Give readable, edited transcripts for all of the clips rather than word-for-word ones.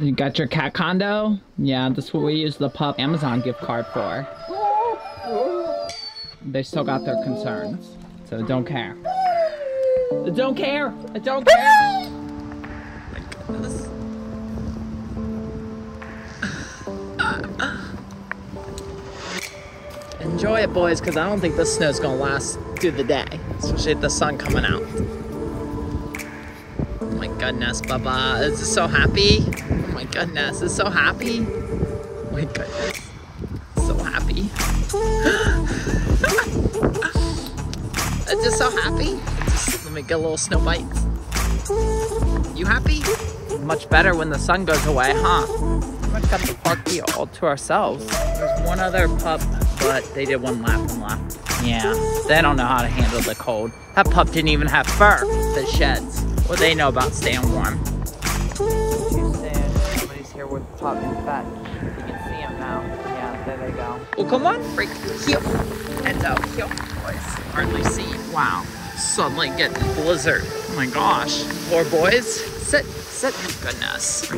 You got your cat condo? Yeah, that's what we use the pup Amazon gift card for. They still got their concerns, so don't care. I don't care! I don't care! My goodness. Enjoy it, boys, because I don't think this snow's gonna last through the day, especially with the sun coming out. Oh my goodness, Bubba. Is this so happy? Oh my goodness, it's so happy. Oh my goodness. So happy. It's just so happy. Just, let me get a little snow bite. You happy? Much better when the sun goes away, huh? We much got the park all to ourselves. There's one other pup, but they did one lap and left. Yeah, they don't know how to handle the cold. That pup didn't even have fur. The sheds. What they know about staying warm. Somebody's here with the pup in fetch. You can see him now. Yeah, there they go. Well, come on, break. Heel. Enzo, heel. Boys, hardly see. Wow. Suddenly get blizzard. Oh my gosh. Poor boys. Sit, sit. Goodness.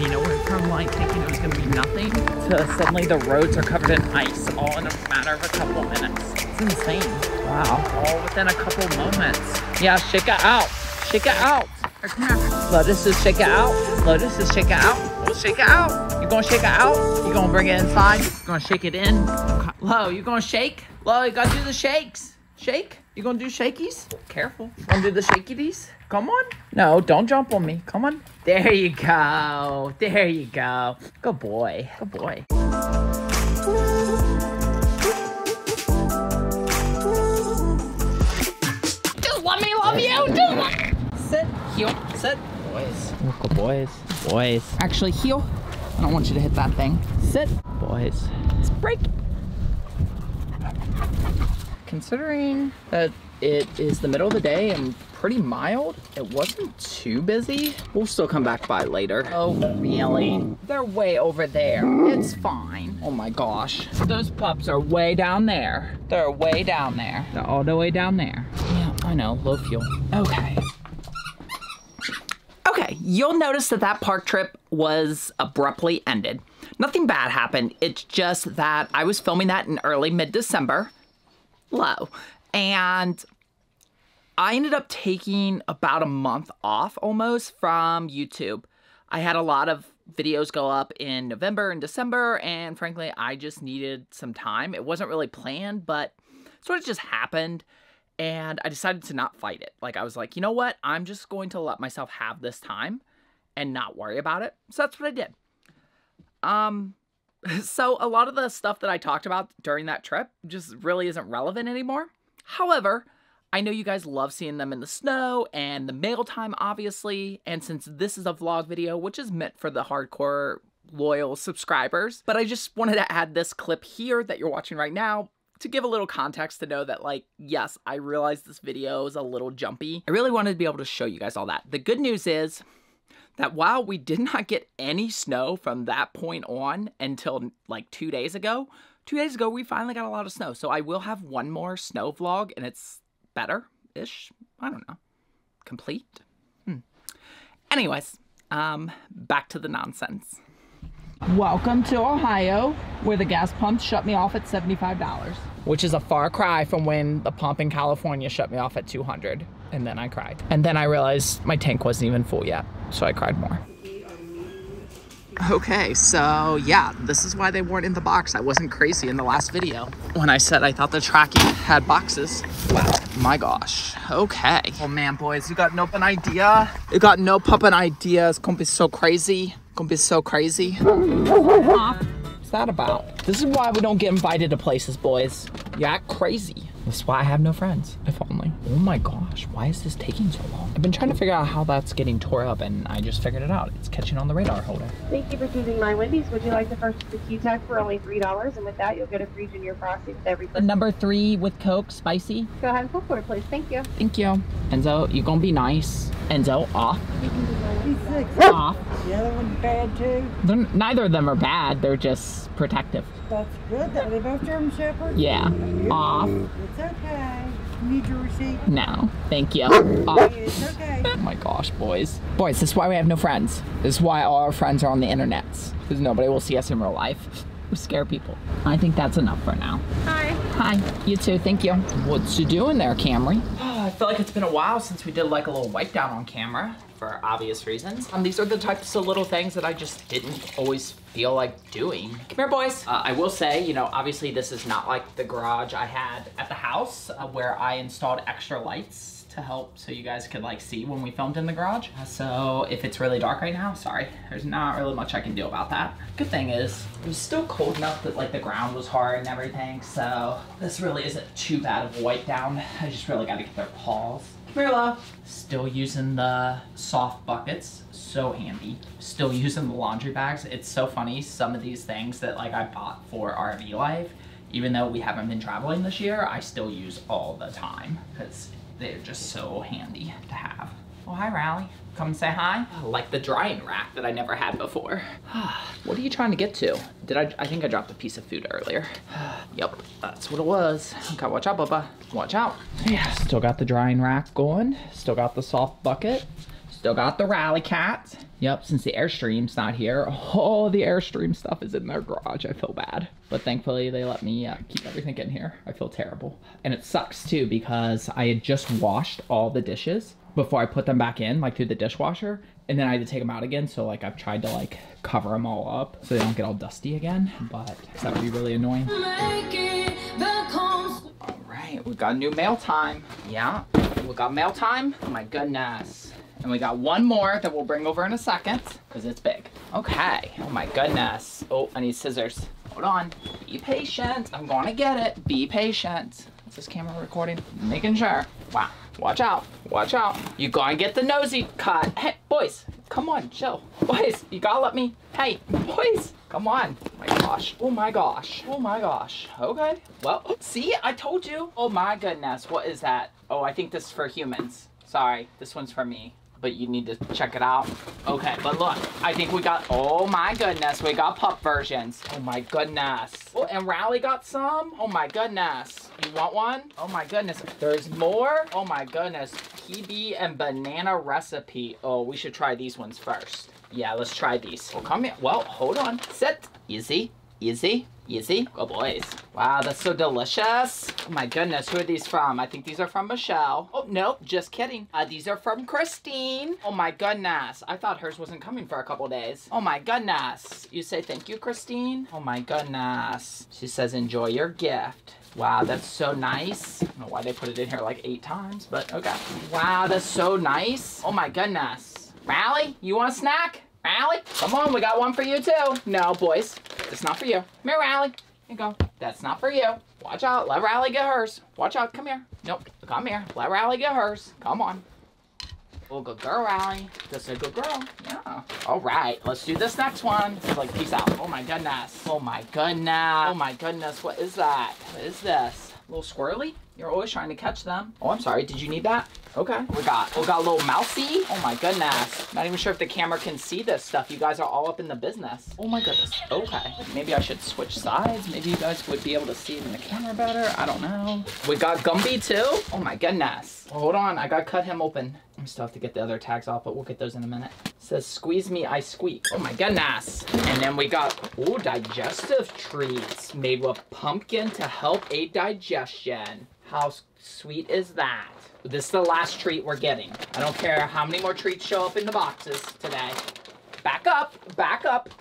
You know, we're from like thinking it was gonna be nothing to suddenly the roads are covered in ice all in a matter of a couple minutes. It's insane. Wow. All within a couple moments. Yeah, shake it out. Shake it out. Lotus is shake it out. Lotus is shake it out. We'll shake it out. You're gonna shake it out. You're gonna bring it inside. You're gonna shake it in. Lo, you gonna shake? Lo, you gotta do the shakes. Shake. You gonna do shakies? Careful. Wanna do the shakities? Come on. No, don't jump on me. Come on. There you go. There you go. Good boy. Good boy. Just let me love you. Just let me. Sit. Heel. Sit. Boys. Good boys. Boys. Actually, heel. I don't want you to hit that thing. Sit. Boys. Let's break. Considering that it is the middle of the day and pretty mild, it wasn't too busy. We'll still come back by later. Oh, really? They're way over there. It's fine. Oh my gosh. Those pups are way down there. They're way down there. They're all the way down there. Yeah, I know, low fuel. Okay. Okay, you'll notice that that park trip was abruptly ended. Nothing bad happened. It's just that I was filming that in early mid-December. Low. And I ended up taking about a month off almost from YouTube. I had a lot of videos go up in November and December, and frankly, I just needed some time. It wasn't really planned, but sort of just happened, and I decided to not fight it. Like, I was like, you know what? I'm just going to let myself have this time and not worry about it. So that's what I did. So a lot of the stuff that I talked about during that trip just really isn't relevant anymore. However, I know you guys love seeing them in the snow and the mail time, obviously. And since this is a vlog video, which is meant for the hardcore loyal subscribers, but I just wanted to add this clip here that you're watching right now to give a little context to know that, like, yes, I realize this video is a little jumpy. I really wanted to be able to show you guys all that. The good news is that while we did not get any snow from that point on until like 2 days ago, we finally got a lot of snow. So I will have one more snow vlog, and it's better-ish. I don't know. Complete? Anyways, back to the nonsense. Welcome to Ohio, where the gas pump shut me off at $75. Which is a far cry from when the pump in California shut me off at $200. And then I cried. And then I realized my tank wasn't even full yet, so I cried more. Okay, so yeah, this is why they weren't in the box. I wasn't crazy in the last video when I said I thought the tracking had boxes. Wow, my gosh. Okay. Oh man, boys, you got no pun idea. You got no puppin' ideas. Gonna be so crazy. Gonna be so crazy. What's that about? This is why we don't get invited to places, boys. You act crazy. That's why I have no friends, if only. Oh my gosh, why is this taking so long? I've been trying to figure out how that's getting tore up, and I just figured it out. It's catching on the radar holder. Thank you for choosing my Wendy's. Would you like to purchase the Q-Tech for only $3? And with that, you'll get a free Junior Frosty with every purchase. Number 3 with Coke, spicy. Go ahead and full order, please. Thank you. Thank you. Enzo, you gonna be nice. Enzo, off. You can do 96. Off. The other one's bad too. Neither of them are bad, they're just protective. That's good, are they both German Shepherds? Yeah. Off. It's okay. Need your receipt? No, thank you. It's okay. Oh my gosh, boys. Boys, this is why we have no friends. This is why all our friends are on the internet. Because nobody will see us in real life. We scare people. I think that's enough for now. Hi. Hi, you too, thank you. What you doing there, Camry? I feel like it's been a while since we did like a little wipe down on camera, for obvious reasons. These are the types of little things that I just didn't always feel like doing. Come here, boys. I will say, you know, obviously this is not like the garage I had at the house where I installed extra lights to help so you guys could like see when we filmed in the garage. So if it's really dark right now, sorry, there's not really much I can do about that. Good thing is it was still cold enough that like the ground was hard and everything. So this really isn't too bad of a wipe down. I just really got to get their paws. Marilla, still using the soft buckets, so handy. Still using the laundry bags. It's so funny, some of these things that like I bought for RV life, even though we haven't been traveling this year, I still use all the time because they're just so handy to have. Oh, hi, Riley. Come say hi. I like the drying rack that I never had before. What are you trying to get to? I think I dropped a piece of food earlier. Yep, that's what it was. Okay, watch out, Bubba. Watch out. Yeah, still got the drying rack going. Still got the soft bucket. Still got the rally cat. Yep, since the Airstream's not here, all the Airstream stuff is in their garage. I feel bad. But thankfully, they let me keep everything in here. I feel terrible. And it sucks, too, because I had just washed all the dishes before I put them back in, like through the dishwasher. And then I had to take them out again. So, like, I've tried to, like, cover them all up so they don't get all dusty again. But that would be really annoying. Make it back home. All right, we got new mail time. Yeah, we got mail time. Oh, my goodness. And we got one more that we'll bring over in a second because it's big. Okay. Oh my goodness. Oh, I need scissors. Hold on. Be patient. I'm going to get it. Be patient. Is this camera recording? Making sure. Wow. Watch out. Watch out. You're going to get the nosy cut. Hey, boys. Come on. Chill. Boys, you got to let me. Hey, boys. Come on. Oh my gosh. Oh my gosh. Oh my gosh. Okay. Well, see, I told you. Oh my goodness. What is that? Oh, I think this is for humans. Sorry. This one's for me. But you need to check it out. Okay, but look, I think we got, oh my goodness, we got pup versions. Oh my goodness. Oh, and Riley got some. Oh my goodness. You want one? Oh my goodness. There's more. Oh my goodness. PB and banana recipe. Oh, we should try these ones first. Yeah, let's try these. Well, come here. Well, hold on. Sit. Easy, easy, easy. Go boys. Wow, that's so delicious. Oh my goodness, who are these from? I think these are from Michelle. Oh, nope, just kidding. These are from Christine. Oh my goodness, I thought hers wasn't coming for a couple days. Oh my goodness. You say thank you, Christine? Oh my goodness. She says, enjoy your gift. Wow, that's so nice. I don't know why they put it in here like 8 times, but okay. Wow, that's so nice. Oh my goodness. Riley, you want a snack? Riley, come on, we got one for you too. No, boys, it's not for you. Come here, Riley. Here you go. That's not for you. Watch out. Let Riley get hers. Watch out. Come here. Nope. Come here. Let Riley get hers. Come on. Oh, good girl, Riley. That's a good girl. Yeah. All right. Let's do this next one. It's like, peace out. Oh, my goodness. Oh, my goodness. Oh, my goodness. What is that? What is this? A little squirrely? You're always trying to catch them. Oh, I'm sorry. Did you need that? Okay. We got a little mousy. Oh my goodness. Not even sure if the camera can see this stuff. You guys are all up in the business. Oh my goodness. Okay. Maybe I should switch sides. Maybe you guys would be able to see it in the camera better. I don't know. We got Gumby too. Oh my goodness. Hold on. I gotta cut him open. I still have to get the other tags off, but we'll get those in a minute. It says, squeeze me, I squeak. Oh my goodness. And then we got, ooh, digestive treats made with pumpkin to help aid digestion. How sweet is that? This is the last treat we're getting. I don't care how many more treats show up in the boxes today. Back up,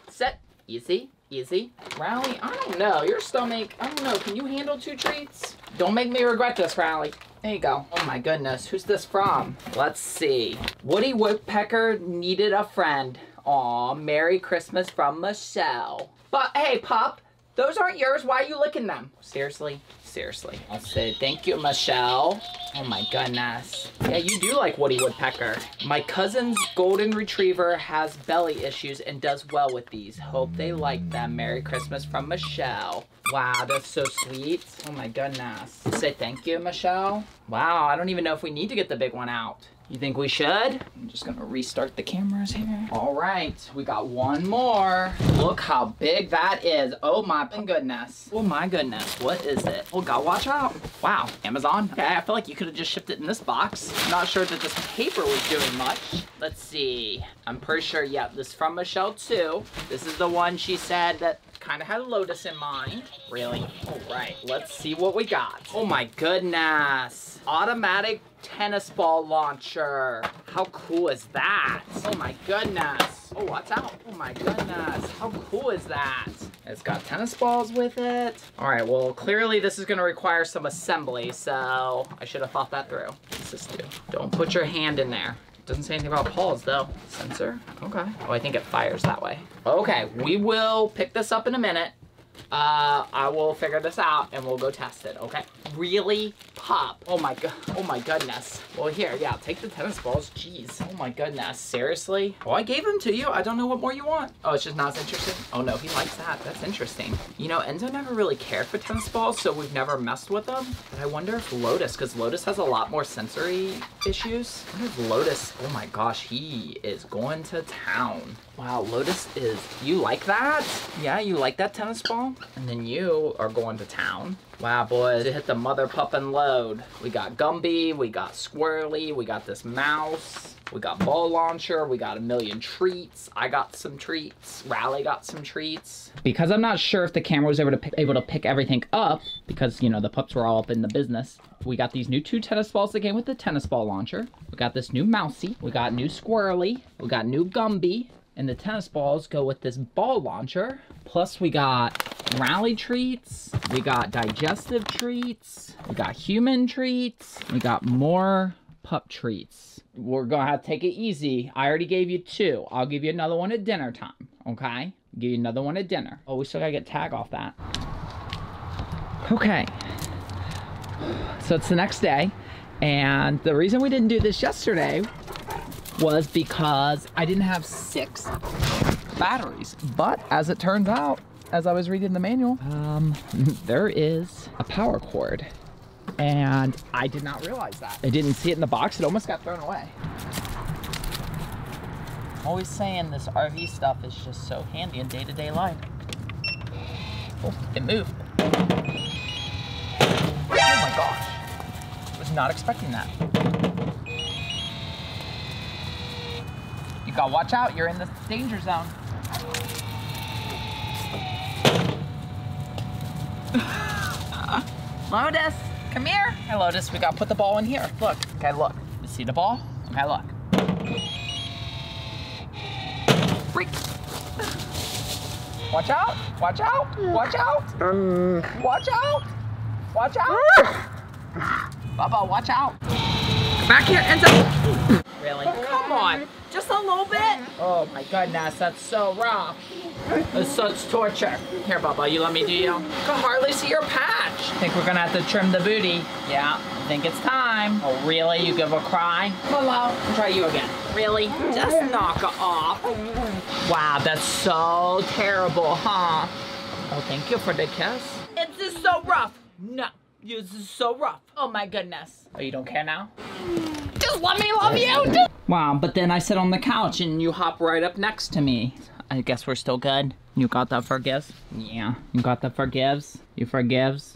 sit, easy, easy. Riley, I don't know, your stomach, I don't know, can you handle 2 treats? Don't make me regret this, Riley. There you go. Oh my goodness, who's this from? Let's see. Woody Woodpecker needed a friend. Aw, Merry Christmas from Michelle. But hey, Pop, those aren't yours, why are you licking them? Seriously? Seriously. I'll say thank you, Michelle. Oh my goodness. Yeah, you do like Woody Woodpecker. My cousin's golden retriever has belly issues and does well with these. Hope they like them. Merry Christmas from Michelle. Wow, that's so sweet. Oh my goodness. Say thank you, Michelle. Wow, I don't even know if we need to get the big one out. You think we should? I'm just gonna restart the cameras here. All right, we got one more. Look how big that is. Oh my goodness. Oh my goodness, what is it? Oh God, watch out. Wow, Amazon. Okay, I feel like you could have just shipped it in this box. I'm not sure that this paper was doing much. Let's see. I'm pretty sure, yeah, this is from Michelle too. This is the one she said that kind of had a Lotus in mind. Really? All right, let's see what we got. Oh my goodness. Automatic tennis ball launcher. How cool is that? Oh my goodness. Oh, watch out. Oh my goodness. How cool is that? It's got tennis balls with it. All right, well, clearly this is gonna require some assembly, so I should have thought that through. What's this do? Don't put your hand in there. Doesn't say anything about paws though. Sensor, okay. Oh, I think it fires that way. Okay, we will pick this up in a minute. I will figure this out and we'll go test it, okay? Really pop. Oh my god, oh my goodness. Well here, yeah, take the tennis balls, jeez. Oh my goodness, seriously? Oh, I gave them to you, I don't know what more you want. Oh, it's just not as interesting. Oh no, he likes that, that's interesting. You know, Enzo never really cared for tennis balls, so we've never messed with them. But I wonder if Lotus, because Lotus has a lot more sensory issues. I wonder if Lotus, oh my gosh, he is going to town. Wow, Lotus is, you like that? Yeah, you like that tennis ball? And then you are going to town. Wow, boys, it hit the mother puppin' load. We got Gumby, we got Squirrely, we got this mouse, we got ball launcher, we got a million treats. I got some treats, Riley got some treats. Because I'm not sure if the camera was able to pick everything up, because, you know, the pups were all up in the business. We got these new two tennis balls that came with the tennis ball launcher. We got this new mousey, we got new Squirrely, we got new Gumby, and the tennis balls go with this ball launcher. Plus we got Rally treats, we got digestive treats, we got human treats, we got more pup treats. We're gonna have to take it easy. I already gave you two. I'll give you another one at dinner time, okay? Give you another one at dinner. Oh, we still gotta get tag off that. Okay, so it's the next day. And the reason we didn't do this yesterday was because I didn't have 6 batteries. But as it turns out, as I was reading the manual, there is a power cord. And I did not realize that. I didn't see it in the box. It almost got thrown away. I'm always saying this RV stuff is just so handy in day-to-day life. Oh, it moved. Oh my gosh. I was not expecting that. You gotta watch out, you're in the danger zone. Lotus, come here. Hey Lotus, we gotta put the ball in here. Look, okay, look. You see the ball? Okay, look. Freak. Watch out, watch out, watch out. Watch out, watch out. Bubba, watch out. Come back here, Enzo. Really? Oh, come on. Just a little bit? Oh my goodness, that's so rough. That's such torture. Here, Bubba, you let me do you? I can hardly see your patch. I think we're gonna have to trim the booty. Yeah, I think it's time. Oh, really? You give a cry? Hello. I'll try you again. Really? Just knock it off. Wow, that's so terrible, huh? Oh, thank you for the kiss. It's just so rough. No, this is so rough. Oh my goodness. Oh, you don't care now? Just let me love you. Just wow, but then I sit on the couch and you hop right up next to me. I guess we're still good. You got that forgives? Yeah, you got that forgives? You forgives?